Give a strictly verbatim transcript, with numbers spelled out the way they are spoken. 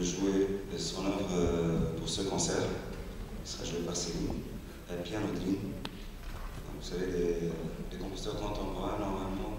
de jouer son œuvre pour ce concert, qui sera joué par Céline, et Pierre Audrey. Vous savez, les, les compositeurs contemporains, normalement,